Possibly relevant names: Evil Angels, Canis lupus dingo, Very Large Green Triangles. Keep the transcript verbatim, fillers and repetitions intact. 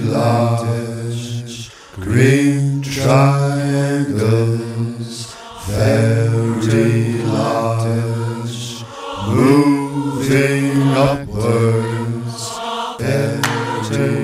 large green triangles, very large, moving upwards, very